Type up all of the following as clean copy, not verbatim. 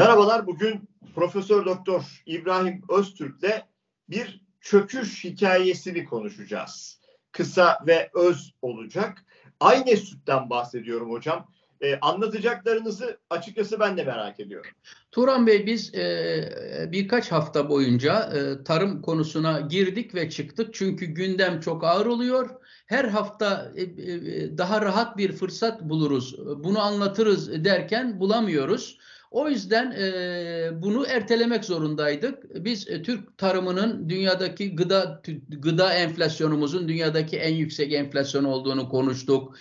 Merhabalar, bugün Profesör Doktor İbrahim Öztürk'le bir çöküş hikayesini konuşacağız. Kısa ve öz olacak. Aynes Süt'ten bahsediyorum hocam. Anlatacaklarınızı açıkçası ben de merak ediyorum. Turan Bey, biz birkaç hafta boyunca tarım konusuna girdik ve çıktık. Çünkü gündem çok ağır oluyor. Her hafta daha rahat bir fırsat buluruz, bunu anlatırız derken bulamıyoruz. O yüzden bunu ertelemek zorundaydık. Biz Türk tarımının dünyadaki gıda enflasyonumuzun dünyadaki en yüksek enflasyon olduğunu konuştuk.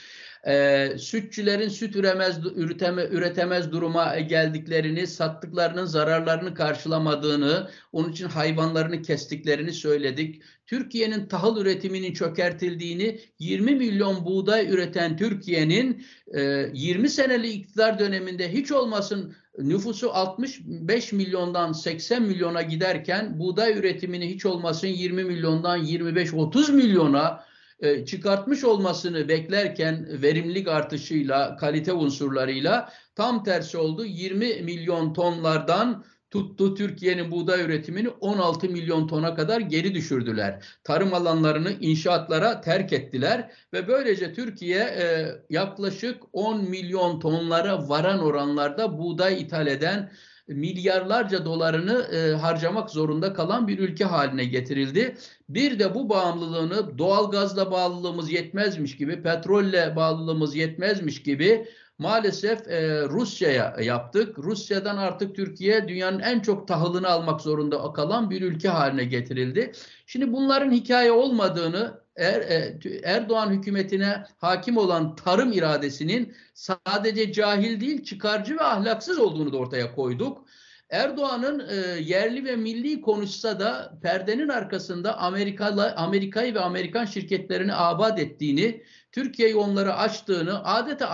Sütçülerin süt üretemez duruma geldiklerini, sattıklarının zararlarını karşılamadığını, onun için hayvanlarını kestiklerini söyledik. Türkiye'nin tahıl üretiminin çökertildiğini, 20 milyon buğday üreten Türkiye'nin 20 senelik iktidar döneminde hiç olmasın nüfusu 65 milyondan 80 milyona giderken buğday üretimini hiç olmasın 20 milyondan 25-30 milyona çıkartmış olmasını beklerken verimlilik artışıyla, kalite unsurlarıyla tam tersi oldu. 20 milyon tonlardan tuttu Türkiye'nin buğday üretimini 16 milyon tona kadar geri düşürdüler. Tarım alanlarını inşaatlara terk ettiler ve böylece Türkiye yaklaşık 10 milyon tonlara varan oranlarda buğday ithal eden milyarlarca dolarını harcamak zorunda kalan bir ülke haline getirildi. Bir de bu bağımlılığını doğalgazla bağlılığımız yetmezmiş gibi, petrolle bağlılığımız yetmezmiş gibi maalesef Rusya'ya yaptık. Rusya'dan artık Türkiye dünyanın en çok tahılını almak zorunda kalan bir ülke haline getirildi. Şimdi bunların hikaye olmadığını, Erdoğan hükümetine hakim olan tarım iradesinin sadece cahil değil, çıkarcı ve ahlaksız olduğunu da ortaya koyduk. Erdoğan'ın yerli ve milli konuşsa da perdenin arkasında Amerika'yı ve Amerikan şirketlerini abat ettiğini, Türkiye'yi onlara açtığını, adeta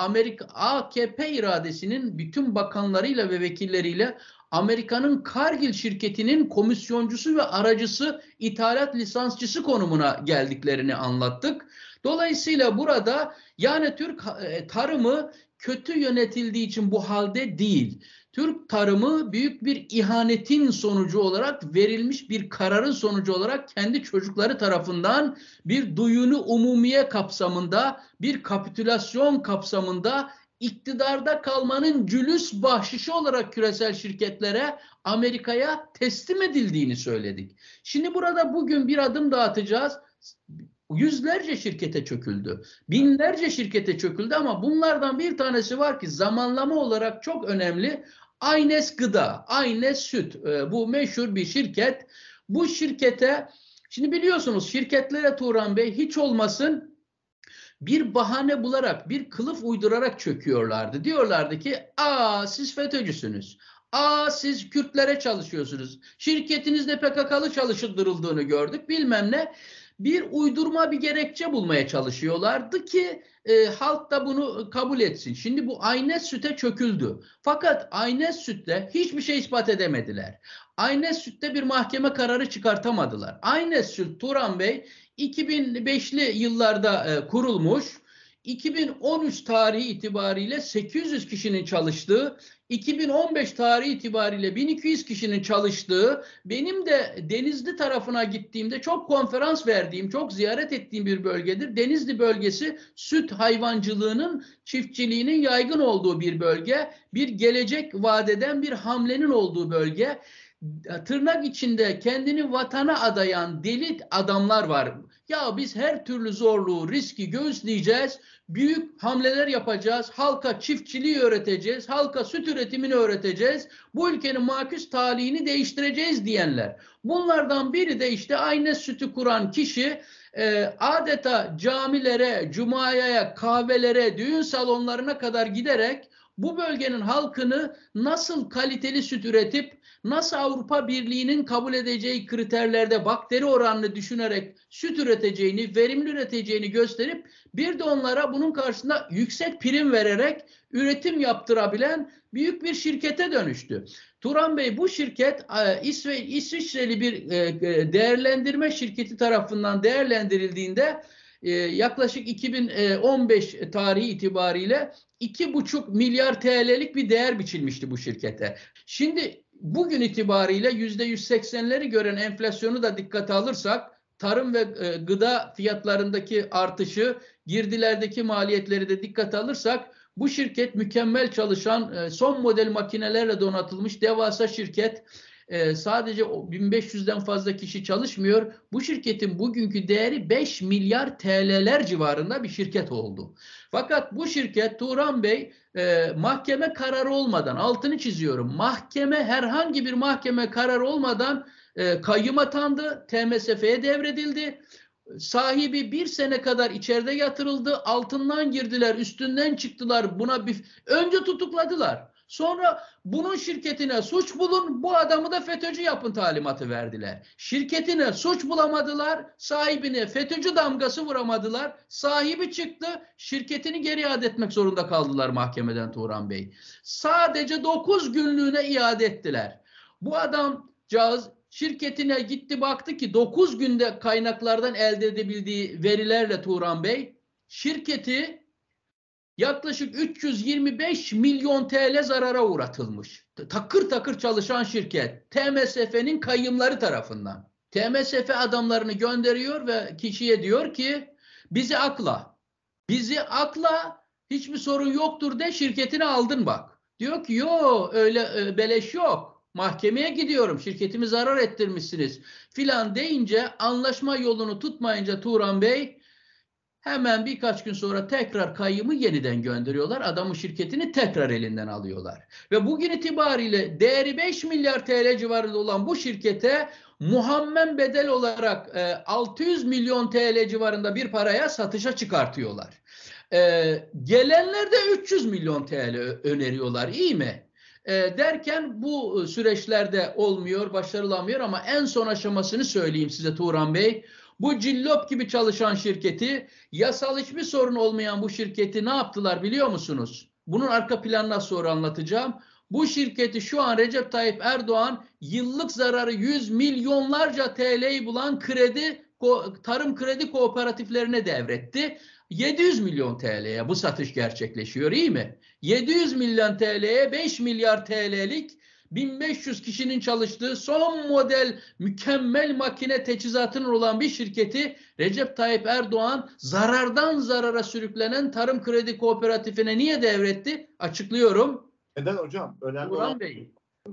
AKP iradesinin bütün bakanlarıyla ve vekilleriyle Amerika'nın Cargill şirketinin komisyoncusu ve aracısı, ithalat lisansçısı konumuna geldiklerini anlattık. Dolayısıyla burada yani Türk tarımı kötü yönetildiği için bu halde değil, Türk tarımı büyük bir ihanetin sonucu olarak, verilmiş bir kararın sonucu olarak kendi çocukları tarafından bir duyunu umumiye kapsamında, bir kapitülasyon kapsamında iktidarda kalmanın cülüs bahşişi olarak küresel şirketlere, Amerika'ya teslim edildiğini söyledik. Şimdi burada bugün bir adım daha atacağız. Yüzlerce şirkete çöküldü. Binlerce şirkete çöküldü ama bunlardan bir tanesi var ki zamanlama olarak çok önemli. Aynes Gıda, Aynes Süt, bu meşhur bir şirket. Bu şirkete, şimdi biliyorsunuz şirketlere Turan Bey hiç olmasın bir bahane bularak, bir kılıf uydurarak çöküyorlardı. Diyorlardı ki, siz FETÖ'cüsünüz. Siz Kürtlere çalışıyorsunuz. Şirketinizde PKK'lı çalıştırıldığını gördük, bilmem ne. Bir uydurma, bir gerekçe bulmaya çalışıyorlardı ki halk da bunu kabul etsin. Şimdi bu Aynes Süt'e çöküldü. Fakat Aynes Süt'te hiçbir şey ispat edemediler. Aynes Süt'te bir mahkeme kararı çıkartamadılar. Aynes Süt, Turan Bey, 2005'li yıllarda kurulmuş, 2013 tarihi itibariyle 800 kişinin çalıştığı, 2015 tarihi itibariyle 1200 kişinin çalıştığı, benim de Denizli tarafına gittiğimde çok konferans verdiğim, çok ziyaret ettiğim bir bölgedir. Denizli bölgesi süt hayvancılığının, çiftçiliğinin yaygın olduğu bir bölge, bir gelecek vadeden bir hamlenin olduğu bölge. Tırnak içinde kendini vatana adayan deli adamlar var. Ya biz her türlü zorluğu, riski göğüsleyeceğiz, büyük hamleler yapacağız, halka çiftçiliği öğreteceğiz, halka süt üretimini öğreteceğiz, bu ülkenin maküs talihini değiştireceğiz diyenler. Bunlardan biri de işte Aynes Süt'ü kuran kişi, adeta camilere, cumaya, kahvelere, düğün salonlarına kadar giderek bu bölgenin halkını nasıl kaliteli süt üretip, nasıl Avrupa Birliği'nin kabul edeceği kriterlerde bakteri oranını düşünerek süt üreteceğini, verimli üreteceğini gösterip bir de onlara bunun karşısında yüksek prim vererek üretim yaptırabilen büyük bir şirkete dönüştü. Turan Bey, bu şirket İsviçreli bir değerlendirme şirketi tarafından değerlendirildiğinde yaklaşık 2015 tarihi itibariyle 2,5 milyar TL'lik bir değer biçilmişti bu şirkete. Şimdi bugün itibariyle %180'leri gören enflasyonu da dikkate alırsak, tarım ve gıda fiyatlarındaki artışı, girdilerdeki maliyetleri de dikkate alırsak, bu şirket mükemmel çalışan, son model makinelerle donatılmış devasa şirket. Sadece 1500'den fazla kişi çalışmıyor. Bu şirketin bugünkü değeri 5 milyar TL'ler civarında bir şirket oldu. Fakat bu şirket Turan Bey mahkeme kararı olmadan, altını çiziyorum, herhangi bir mahkeme kararı olmadan kayyum atandı, TMSF'ye devredildi. Sahibi bir sene kadar içeride yatırıldı, altından girdiler, üstünden çıktılar, önce tutukladılar. Sonra bunun şirketine suç bulun, bu adamı da FETÖ'cü yapın talimatı verdiler. Şirketine suç bulamadılar, sahibine FETÖ'cü damgası vuramadılar. Sahibi çıktı, şirketini geri iade etmek zorunda kaldılar mahkemeden Turan Bey. Sadece 9 günlüğüne iade ettiler. Bu adamcağız şirketine gitti, baktı ki 9 günde kaynaklardan elde edebildiği verilerle Turan Bey şirketi yaklaşık 325 milyon TL zarara uğratılmış. Takır takır çalışan şirket TMSF'nin kayyımları tarafından. TMSF adamlarını gönderiyor ve kişiye diyor ki bizi akla, hiçbir sorun yoktur de, şirketini aldın bak. Diyor ki yo, öyle beleş yok. Mahkemeye gidiyorum, şirketimi zarar ettirmişsiniz filan deyince, anlaşma yolunu tutmayınca Turan Bey hemen birkaç gün sonra tekrar kayyımı yeniden gönderiyorlar. Adamın şirketini tekrar elinden alıyorlar. Ve bugün itibariyle değeri 5 milyar TL civarında olan bu şirkete muhammen bedel olarak 600 milyon TL civarında bir paraya satışa çıkartıyorlar. Gelenler de 300 milyon TL öneriyorlar, iyi mi? Derken bu süreçlerde olmuyor, başarılamıyor ama en son aşamasını söyleyeyim size Turan Bey. Bu cillop gibi çalışan şirketi, yasal hiçbir sorun olmayan bu şirketi ne yaptılar biliyor musunuz? Bunun arka planına sonra anlatacağım. Bu şirketi şu an Recep Tayyip Erdoğan yıllık zararı yüz milyonlarca TL'yi bulan Tarım Kredi Kooperatiflerine devretti. 700 milyon TL'ye bu satış gerçekleşiyor, iyi mi? 700 milyon TL'ye 5 milyar TL'lik 1500 kişinin çalıştığı son model mükemmel makine teçhizatının olan bir şirketi Recep Tayyip Erdoğan zarardan zarara sürüklenen Tarım Kredi Kooperatifi'ne niye devretti? Açıklıyorum. Neden hocam? Turan Bey,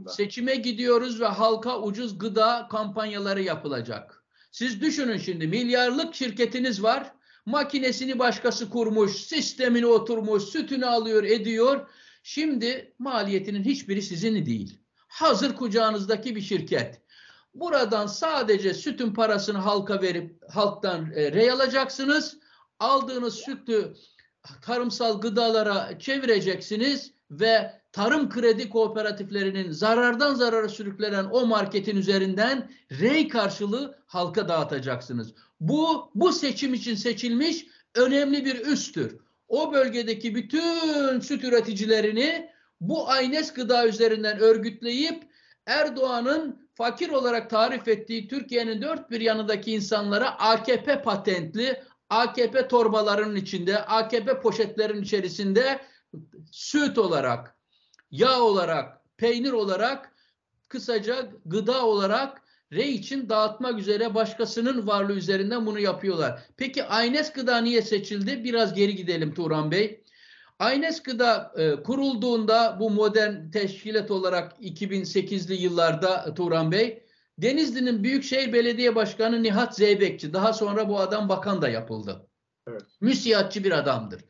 seçime gidiyoruz ve halka ucuz gıda kampanyaları yapılacak. Siz düşünün şimdi, milyarlık şirketiniz var. Makinesini başkası kurmuş, sistemini oturmuş, sütünü alıyor, ediyor. Şimdi maliyetinin hiçbiri sizin değil. Hazır kucağınızdaki bir şirket. Buradan sadece sütün parasını halka verip halktan rey alacaksınız. Aldığınız sütü tarımsal gıdalara çevireceksiniz ve Tarım Kredi Kooperatiflerinin zarardan zarara sürüklenen o marketin üzerinden rey karşılığı halka dağıtacaksınız. Bu seçim için seçilmiş önemli bir üsttür. O bölgedeki bütün süt üreticilerini bu Aynes Gıda üzerinden örgütleyip Erdoğan'ın fakir olarak tarif ettiği Türkiye'nin dört bir yanındaki insanlara AKP patentli, AKP torbalarının içinde, AKP poşetlerin içerisinde süt olarak, yağ olarak, peynir olarak, kısaca gıda olarak rey için dağıtmak üzere başkasının varlığı üzerinden bunu yapıyorlar. Peki Aynes Gıda niye seçildi? Biraz geri gidelim Turan Bey. Aynes Gıda kurulduğunda, bu modern teşkilat olarak 2008'li yıllarda Turan Bey, Denizli'nin Büyükşehir Belediye Başkanı Nihat Zeybekçi, daha sonra bu adam bakan da yapıldı. Evet. Müsiyatçı bir adamdır.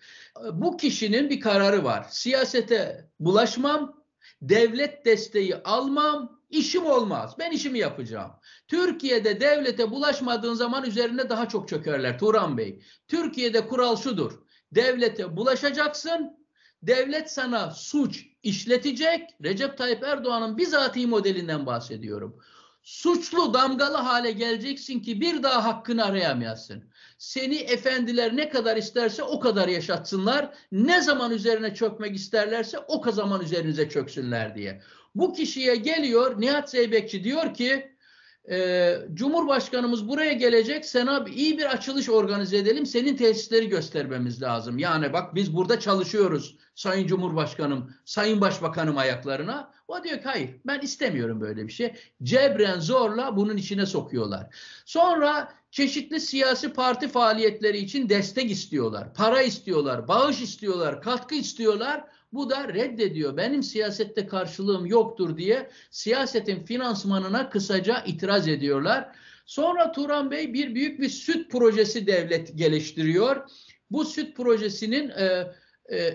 Bu kişinin bir kararı var. Siyasete bulaşmam, devlet desteği almam, İşim olmaz. Ben işimi yapacağım. Türkiye'de devlete bulaşmadığın zaman üzerine daha çok çökerler Turan Bey. Türkiye'de kural şudur. Devlete bulaşacaksın. Devlet sana suç işletecek. Recep Tayyip Erdoğan'ın bizatihi modelinden bahsediyorum. Suçlu, damgalı hale geleceksin ki bir daha hakkını arayamayasın. Seni efendiler ne kadar isterse o kadar yaşatsınlar. Ne zaman üzerine çökmek isterlerse o zaman üzerinize çöksünler diye. Bu kişiye geliyor Nihat Zeybekçi, diyor ki Cumhurbaşkanımız buraya gelecek, sen abi iyi bir açılış organize edelim, senin tesisleri göstermemiz lazım. Yani bak biz burada çalışıyoruz Sayın Cumhurbaşkanım, Sayın Başbakanım ayaklarına. O diyor ki hayır, ben istemiyorum böyle bir şey. Cebren zorla bunun içine sokuyorlar. Sonra çeşitli siyasi parti faaliyetleri için destek istiyorlar, para istiyorlar, bağış istiyorlar, katkı istiyorlar. Bu da reddediyor. Benim siyasette karşılığım yoktur diye siyasetin finansmanına kısaca itiraz ediyorlar. Sonra Turan Bey büyük bir süt projesi devlet geliştiriyor. Bu süt projesinin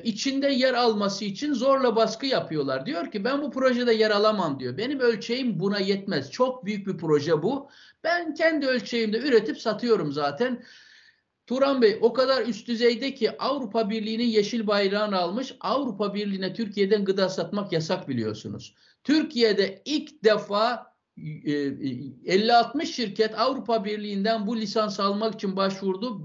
içinde yer alması için zorla baskı yapıyorlar. Diyor ki ben bu projede yer alamam diyor. Benim ölçeğim buna yetmez. Çok büyük bir proje bu. Ben kendi ölçeğimde üretip satıyorum zaten. Turan Bey o kadar üst düzeyde ki Avrupa Birliği'nin yeşil bayrağını almış. Avrupa Birliği'ne Türkiye'den gıda satmak yasak biliyorsunuz. Türkiye'de ilk defa 50-60 şirket Avrupa Birliği'nden bu lisans almak için başvurdu.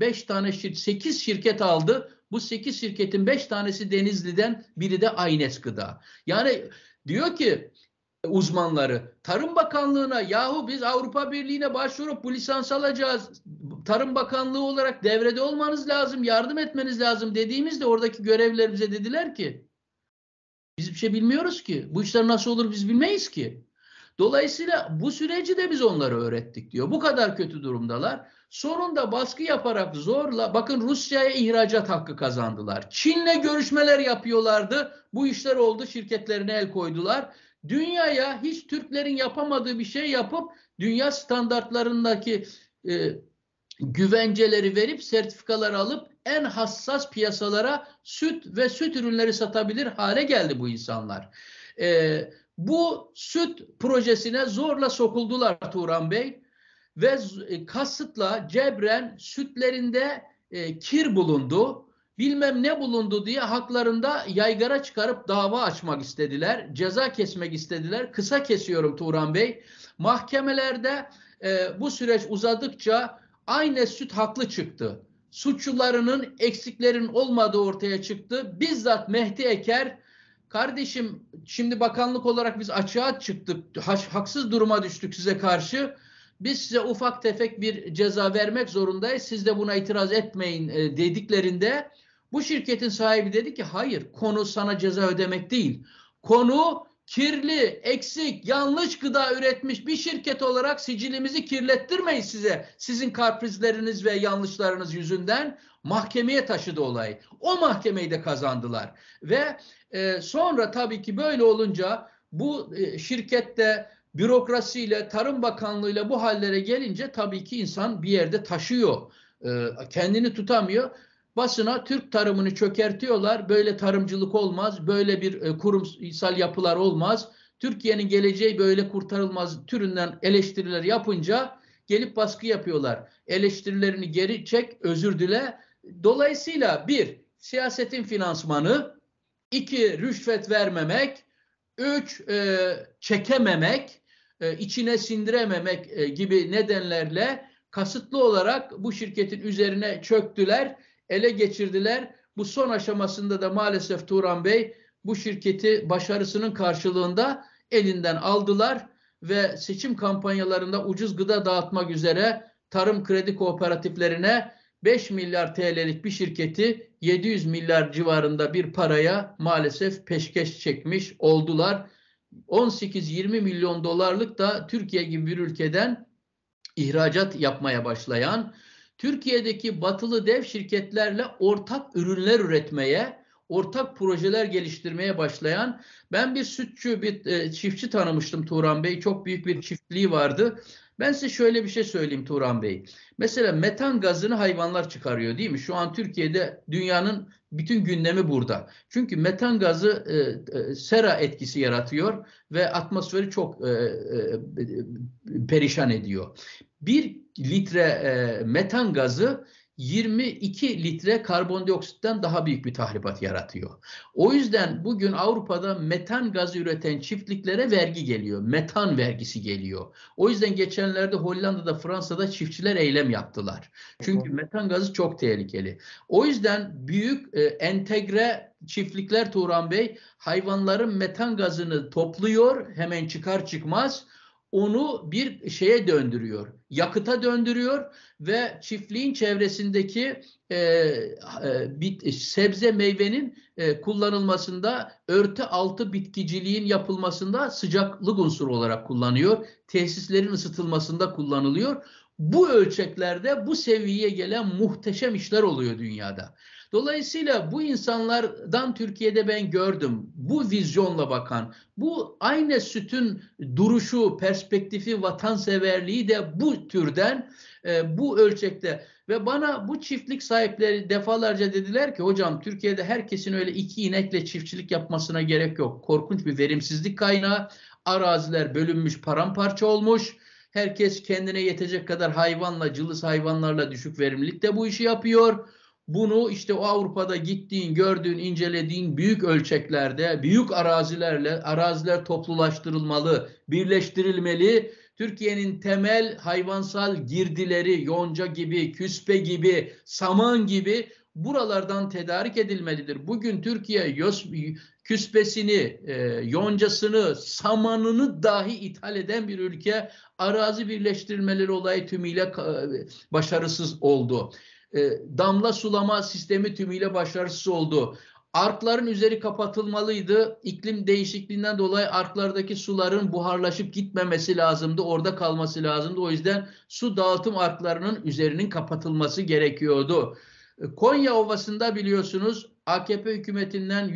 8 şirket aldı. Bu 8 şirketin 5 tanesi Denizli'den, biri de Aynes Gıda. Yani diyor ki uzmanları Tarım Bakanlığı'na, yahu biz Avrupa Birliği'ne başvurup bu lisans alacağız. Tarım Bakanlığı olarak devrede olmanız lazım, yardım etmeniz lazım dediğimizde oradaki görevliler bize dediler ki biz bir şey bilmiyoruz ki. Bu işler nasıl olur biz bilmeyiz ki. Dolayısıyla bu süreci de biz onlara öğrettik diyor. Bu kadar kötü durumdalar. Sonunda baskı yaparak zorla, bakın Rusya'ya ihracat hakkı kazandılar. Çin'le görüşmeler yapıyorlardı. Bu işler oldu, şirketlerine el koydular. Dünyaya hiç Türklerin yapamadığı bir şey yapıp dünya standartlarındaki güvenceleri verip sertifikalar alıp en hassas piyasalara süt ve süt ürünleri satabilir hale geldi bu insanlar. Bu süt projesine zorla sokuldular Turan Bey ve kasıtla cebren sütlerinde kir bulundu, bilmem ne bulundu diye haklarında yaygara çıkarıp dava açmak istediler, ceza kesmek istediler. Kısa kesiyorum Turan Bey. Mahkemelerde bu süreç uzadıkça Aynes Süt haklı çıktı. Suçlularının, eksiklerin olmadığı ortaya çıktı. Bizzat Mehdi Eker, kardeşim şimdi bakanlık olarak biz açığa çıktık, haksız duruma düştük size karşı. Biz size ufak tefek bir ceza vermek zorundayız. Siz de buna itiraz etmeyin dediklerinde bu şirketin sahibi dedi ki hayır, konu sana ceza ödemek değil. Konu kirli, eksik, yanlış gıda üretmiş bir şirket olarak sicilimizi kirlettirmeyiz size. Sizin kaprizleriniz ve yanlışlarınız yüzünden mahkemeye taşıdı olayı. O mahkemeyi de kazandılar. Ve sonra tabii ki böyle olunca bu şirkette bürokrasiyle, Tarım Bakanlığı'yla bu hallere gelince tabii ki insan bir yerde taşıyor. Kendini tutamıyor. Basına Türk tarımını çökertiyorlar. Böyle tarımcılık olmaz. Böyle bir kurumsal yapılar olmaz. Türkiye'nin geleceği böyle kurtarılmaz türünden eleştiriler yapınca gelip baskı yapıyorlar. Eleştirilerini geri çek, özür dile. Dolayısıyla bir, siyasetin finansmanı, iki, rüşvet vermemek, üç, çekememek, içine sindirememek gibi nedenlerle kasıtlı olarak bu şirketin üzerine çöktüler, ele geçirdiler. Bu son aşamasında da maalesef Turan Bey bu şirketi başarısının karşılığında elinden aldılar ve seçim kampanyalarında ucuz gıda dağıtmak üzere Tarım Kredi Kooperatiflerine 5 milyar TL'lik bir şirketi 700 milyar civarında bir paraya maalesef peşkeş çekmiş oldular. 18-20 milyon dolarlık da Türkiye gibi bir ülkeden ihracat yapmaya başlayan, Türkiye'deki batılı dev şirketlerle ortak ürünler üretmeye, ortak projeler geliştirmeye başlayan, ben bir sütçü, bir çiftçi tanımıştım Turan Bey. Çok büyük bir çiftliği vardı. Ben size şöyle bir şey söyleyeyim Turan Bey. Mesela metan gazını hayvanlar çıkarıyor değil mi? Şu an Türkiye'de dünyanın bütün gündemi burada. Çünkü metan gazı sera etkisi yaratıyor ve atmosferi çok perişan ediyor. 1 litre metan gazı 22 litre karbondioksitten daha büyük bir tahribat yaratıyor. O yüzden bugün Avrupa'da metan gazı üreten çiftliklere vergi geliyor. Metan vergisi geliyor. O yüzden geçenlerde Hollanda'da, Fransa'da çiftçiler eylem yaptılar. Çünkü metan gazı çok tehlikeli. O yüzden büyük entegre çiftlikler Turan Bey hayvanların metan gazını topluyor hemen çıkar çıkmaz. onu bir şeye döndürüyor, yakıta döndürüyor ve çiftliğin çevresindeki sebze meyvenin kullanılmasında, örtü altı bitkiciliğin yapılmasında sıcaklık unsuru olarak kullanıyor. Tesislerin ısıtılmasında kullanılıyor. Bu ölçeklerde bu seviyeye gelen muhteşem işler oluyor dünyada. Dolayısıyla bu insanlardan Türkiye'de ben gördüm. Bu vizyonla bakan, bu Aynes Süt'ün duruşu, perspektifi, vatanseverliği de bu türden, bu ölçekte. Ve bana bu çiftlik sahipleri defalarca dediler ki hocam Türkiye'de herkesin öyle iki inekle çiftçilik yapmasına gerek yok. Korkunç bir verimsizlik kaynağı, araziler bölünmüş, paramparça olmuş. Herkes kendine yetecek kadar hayvanla, cılız hayvanlarla düşük verimlilikte bu işi yapıyor. Bunu işte o Avrupa'da gittiğin, gördüğün, incelediğin büyük ölçeklerde, büyük arazilerle, araziler toplulaştırılmalı, birleştirilmeli. Türkiye'nin temel hayvansal girdileri, yonca gibi, küspe gibi, saman gibi buralardan tedarik edilmelidir. Bugün Türkiye küspesini, yoncasını, samanını dahi ithal eden bir ülke. Arazi birleştirmeleri olayı tümüyle başarısız oldu. Damla sulama sistemi tümüyle başarısız oldu. Arkların üzeri kapatılmalıydı. İklim değişikliğinden dolayı arklardaki suların buharlaşıp gitmemesi lazımdı. Orada kalması lazımdı. O yüzden su dağıtım arklarının üzerinin kapatılması gerekiyordu. Konya Ovası'nda biliyorsunuz AKP hükümetinden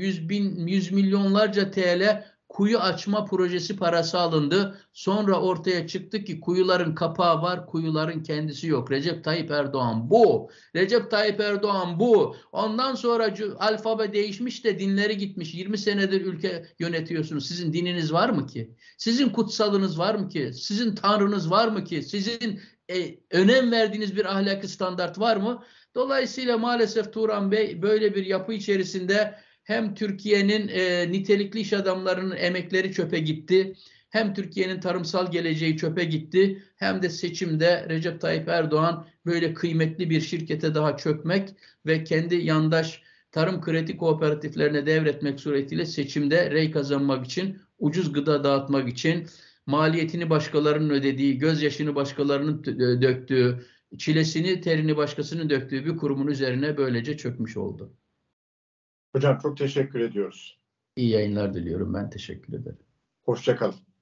yüz milyonlarca TL kuyu açma projesi parası alındı. Sonra ortaya çıktı ki kuyuların kapağı var, kuyuların kendisi yok. Recep Tayyip Erdoğan bu. Recep Tayyip Erdoğan bu. Ondan sonra alfabe değişmiş de dinleri gitmiş. 20 senedir ülke yönetiyorsunuz. Sizin dininiz var mı ki? Sizin kutsalınız var mı ki? Sizin tanrınız var mı ki? Sizin önem verdiğiniz bir ahlaki standart var mı? Dolayısıyla maalesef Turan Bey böyle bir yapı içerisinde hem Türkiye'nin nitelikli iş adamlarının emekleri çöpe gitti, hem Türkiye'nin tarımsal geleceği çöpe gitti, hem de seçimde Recep Tayyip Erdoğan böyle kıymetli bir şirkete daha çökmek ve kendi yandaş tarım kredi kooperatiflerine devretmek suretiyle seçimde rey kazanmak için, ucuz gıda dağıtmak için, maliyetini başkalarının ödediği, gözyaşını başkalarının döktüğü, çilesini, terini başkasının döktüğü bir kurumun üzerine böylece çökmüş oldu. Hocam çok teşekkür ediyoruz. İyi yayınlar diliyorum. Ben teşekkür ederim. Hoşça kalın.